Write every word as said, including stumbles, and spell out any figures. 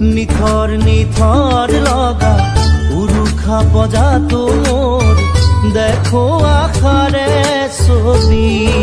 निथर निथर लगा उरुखा बजा तोमोर देखो आखारे सोनी।